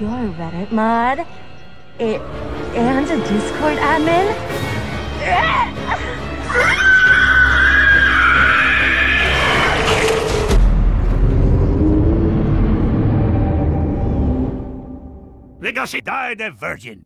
You're a Reddit mod and a Discord admin? Because she died a virgin.